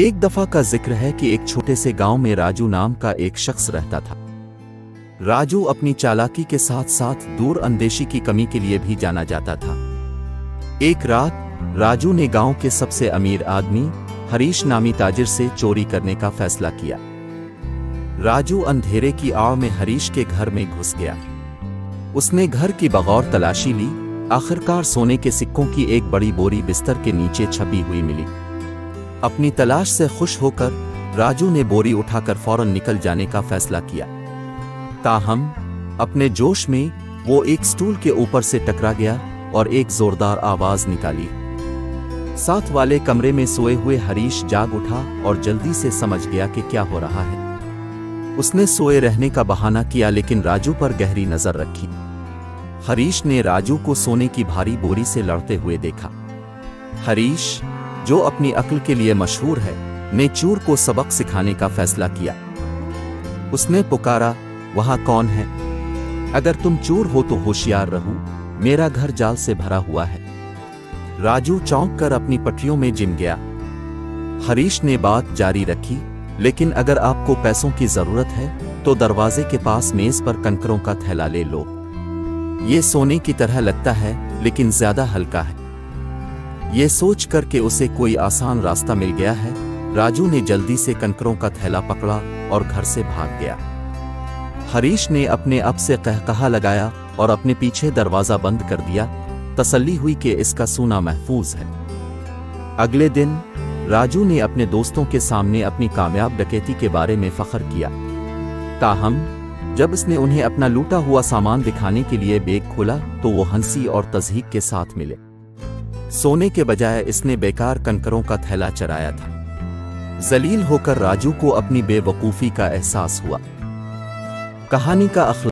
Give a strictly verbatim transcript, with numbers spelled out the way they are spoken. एक दफा का जिक्र है कि एक छोटे से गांव में राजू नाम का एक शख्स रहता था। राजू अपनी चालाकी के साथ साथ दूर अंदेशी की कमी के लिए भी जाना जाता था। एक रात राजू ने गांव के सबसे अमीर आदमी हरीश नामी ताजिर से चोरी करने का फैसला किया। राजू अंधेरे की आड़ में हरीश के घर में घुस गया। उसने घर की बगौर तलाशी ली, आखिरकार सोने के सिक्कों की एक बड़ी बोरी बिस्तर के नीचे छपी हुई मिली। अपनी तलाश से खुश होकर राजू ने बोरी उठाकर फौरन निकल जाने का फैसला किया। ताहम अपने जोश में वो एक स्टूल के ऊपर से टकरा गया और एक जोरदार आवाज निकाली। साथ वाले कमरे में सोए हुए हरीश जाग उठा और जल्दी से समझ गया कि क्या हो रहा है। उसने सोए रहने का बहाना किया, लेकिन राजू पर गहरी नजर रखी। हरीश ने राजू को सोने की भारी बोरी से लड़ते हुए देखा। हरीश, जो अपनी अक्ल के लिए मशहूर है, ने चोर को सबक सिखाने का फैसला किया। उसने पुकारा, वहां कौन है? अगर तुम चोर हो तो होशियार रहो, मेरा घर जाल से भरा हुआ है। राजू चौंक कर अपनी पटरियों में जिम गया। हरीश ने बात जारी रखी, लेकिन अगर आपको पैसों की जरूरत है तो दरवाजे के पास मेज पर कंकरों का थैला ले लो। ये सोने की तरह लगता है लेकिन ज्यादा हल्का है। ये सोच कर के उसे कोई आसान रास्ता मिल गया है। राजू ने जल्दी से कंकरों का थैला पकड़ा और घर से भाग गया। हरीश ने अपने आप से कहकहा लगाया और अपने पीछे दरवाजा बंद कर दिया। तसल्ली हुई कि इसका सोना महफूज है। अगले दिन राजू ने अपने दोस्तों के सामने अपनी कामयाब डकैती के बारे में फख्र किया। ताहम जब इसने उन्हें अपना लूटा हुआ सामान दिखाने के लिए बैग खोला तो वो हंसी और तजहीक के साथ मिले। सोने के बजाय इसने बेकार कंकरों का थैला चराया था। जलील होकर राजू को अपनी बेवकूफ़ी का एहसास हुआ। कहानी का अखलाक